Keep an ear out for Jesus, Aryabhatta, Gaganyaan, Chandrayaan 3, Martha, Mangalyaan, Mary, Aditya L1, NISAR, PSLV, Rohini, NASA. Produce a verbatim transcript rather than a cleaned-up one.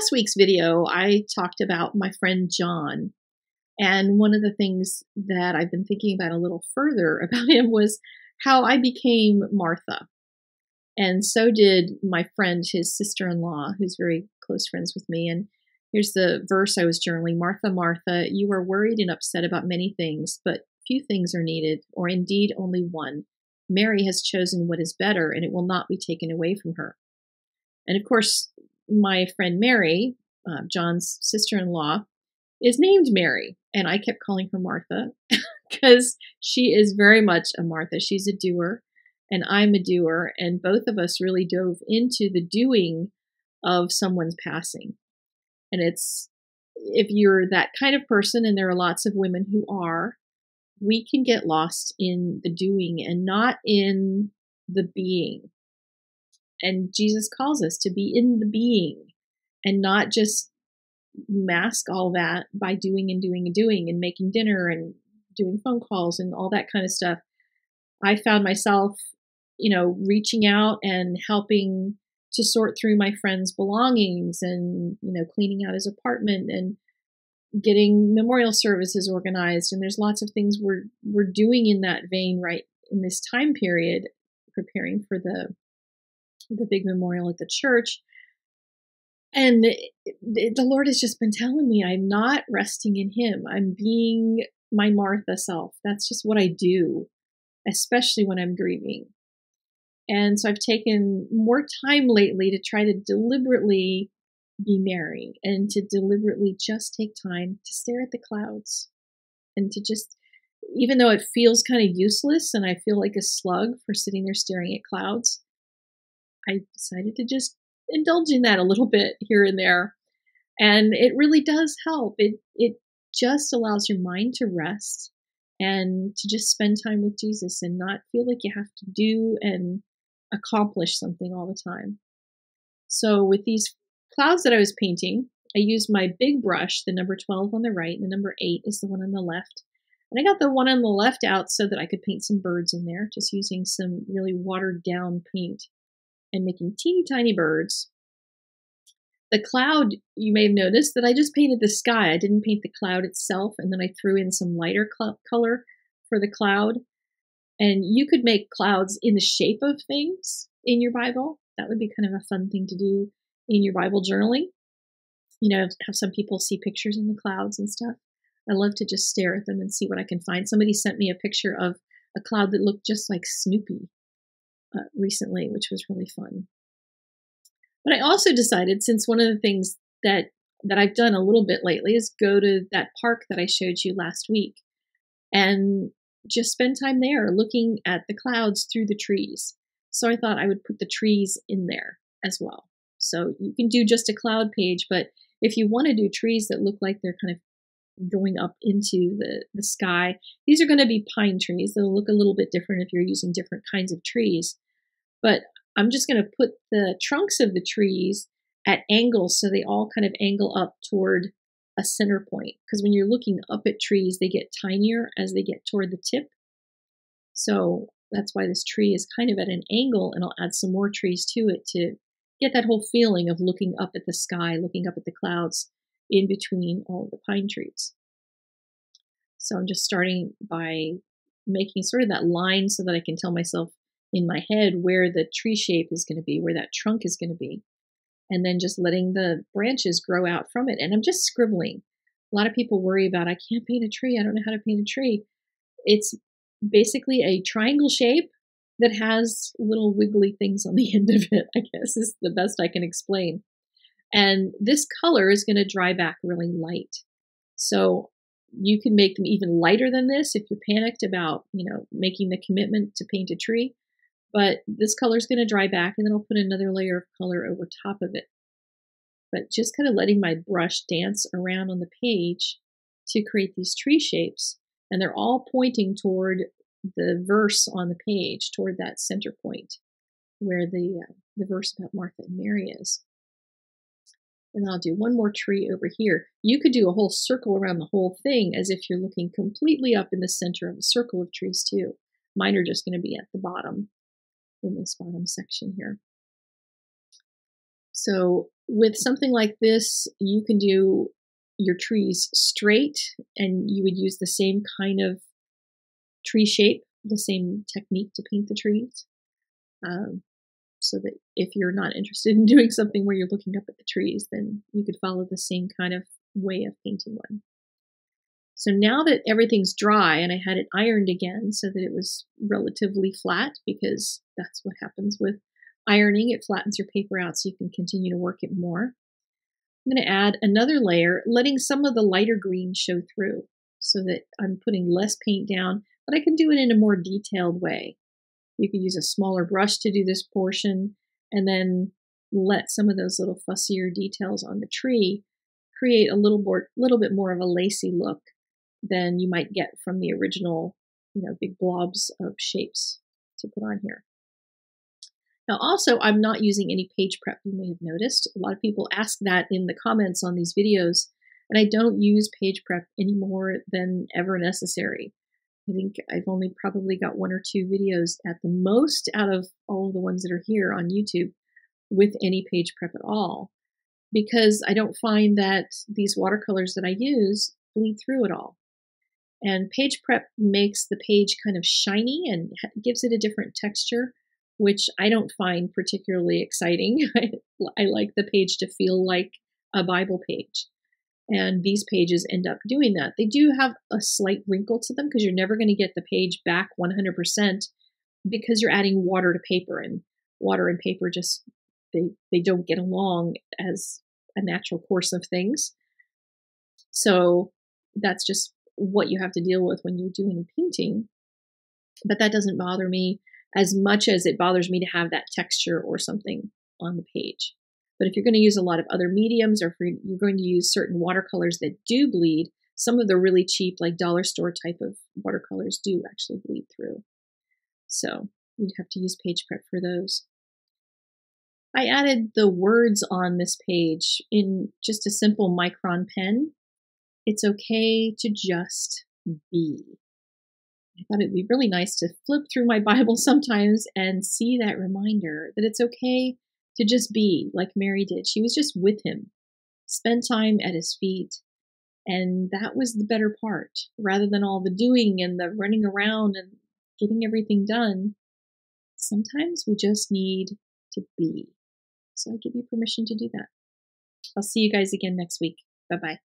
last week's video, I talked about my friend John. And one of the things that I've been thinking about a little further about him was how I became Martha. And so did my friend, his sister-in-law, who's very close friends with me. And here's the verse I was journaling. Martha, Martha, you are worried and upset about many things, but few things are needed, or indeed only one. Mary has chosen what is better, and it will not be taken away from her. And of course, my friend Mary, uh, John's sister-in-law, is named Mary. And I kept calling her Martha because she is very much a Martha. She's a doer and I'm a doer. And both of us really dove into the doing of someone's passing. And it's, if you're that kind of person, and there are lots of women who are, we can get lost in the doing and not in the being. And Jesus calls us to be in the being and not just mask all that by doing and doing and doing and making dinner and doing phone calls and all that kind of stuff. I found myself, you know, reaching out and helping to sort through my friend's belongings and, you know, cleaning out his apartment and getting memorial services organized. And there's lots of things we're, we're doing in that vein right in this time period, preparing for the, the big memorial at the church. And it, it, the Lord has just been telling me, I'm not resting in him. I'm being my Martha self. That's just what I do, especially when I'm grieving. And so I've taken more time lately to try to deliberately be Mary and to deliberately just take time to stare at the clouds and to just, even though it feels kind of useless and I feel like a slug for sitting there staring at clouds, I decided to just indulge in that a little bit here and there. And it really does help. It it just allows your mind to rest and to just spend time with Jesus and not feel like you have to do and accomplish something all the time. So with these clouds that I was painting, I used my big brush, the number twelve on the right, and the number eight is the one on the left. And I got the one on the left out so that I could paint some birds in there, just using some really watered down paint and making teeny tiny birds. The cloud, you may have noticed that I just painted the sky. I didn't paint the cloud itself, and then I threw in some lighter color for the cloud. And you could make clouds in the shape of things in your Bible. That would be kind of a fun thing to do in your Bible journaling. You know, have some people see pictures in the clouds and stuff. I love to just stare at them and see what I can find. Somebody sent me a picture of a cloud that looked just like Snoopy Uh, recently, which was really fun. But I also decided, since one of the things that that I've done a little bit lately is go to that park that I showed you last week and just spend time there looking at the clouds through the trees. So I thought I would put the trees in there as well. So you can do just a cloud page, but if you want to do trees that look like they're kind of going up into the, the sky, these are going to be pine trees. They'll look a little bit different if you're using different kinds of trees. But I'm just going to put the trunks of the trees at angles so they all kind of angle up toward a center point. Because when you're looking up at trees, they get tinier as they get toward the tip. So that's why this tree is kind of at an angle, and I'll add some more trees to it to get that whole feeling of looking up at the sky, looking up at the clouds in between all the pine trees. So I'm just starting by making sort of that line so that I can tell myself in my head where the tree shape is going to be, where that trunk is going to be, and then just letting the branches grow out from it. And I'm just scribbling. A lot of people worry about, I can't paint a tree. I don't know how to paint a tree. It's basically a triangle shape that has little wiggly things on the end of it, I guess is the best I can explain. And this color is going to dry back really light. So you can make them even lighter than this if you're panicked about, you know, making the commitment to paint a tree. But this color is going to dry back, and then I'll put another layer of color over top of it. But just kind of letting my brush dance around on the page to create these tree shapes. And they're all pointing toward the verse on the page, toward that center point where the, uh, the verse about Martha and Mary is. And I'll do one more tree over here. You could do a whole circle around the whole thing as if you're looking completely up in the center of a circle of trees too. Mine are just going to be at the bottom in this bottom section here. So with something like this, you can do your trees straight, and you would use the same kind of tree shape, the same technique to paint the trees. Um, so that if you're not interested in doing something where you're looking up at the trees, then you could follow the same kind of way of painting one. So now that everything's dry, and I had it ironed again so that it was relatively flat, because that's what happens with ironing, it flattens your paper out so you can continue to work it more. I'm going to add another layer, letting some of the lighter green show through so that I'm putting less paint down, but I can do it in a more detailed way. You could use a smaller brush to do this portion, and then let some of those little fussier details on the tree create a little more, little bit more of a lacy look than you might get from the original, you know, big blobs of shapes to put on here. Now, also, I'm not using any page prep, you may have noticed. A lot of people ask that in the comments on these videos, and I don't use page prep any more than ever necessary. I think I've only probably got one or two videos at the most out of all of the ones that are here on YouTube with any page prep at all, because I don't find that these watercolors that I use bleed through at all. And page prep makes the page kind of shiny and gives it a different texture, which I don't find particularly exciting. I like the page to feel like a Bible page. And these pages end up doing that. They do have a slight wrinkle to them because you're never going to get the page back one hundred percent because you're adding water to paper, and water and paper just, they, they don't get along as a natural course of things. So that's just what you have to deal with when you do any painting. But that doesn't bother me as much as it bothers me to have that texture or something on the page. But if you're going to use a lot of other mediums, or if you're going to use certain watercolors that do bleed, some of the really cheap, like dollar store type of watercolors do actually bleed through. So you'd have to use page prep for those. I added the words on this page in just a simple micron pen. It's okay to just be. I thought it'd be really nice to flip through my Bible sometimes and see that reminder that it's okay to just be, like Mary did. She was just with him, spent time at his feet, and that was the better part. Rather than all the doing and the running around and getting everything done, sometimes we just need to be. So I give you permission to do that. I'll see you guys again next week. Bye-bye.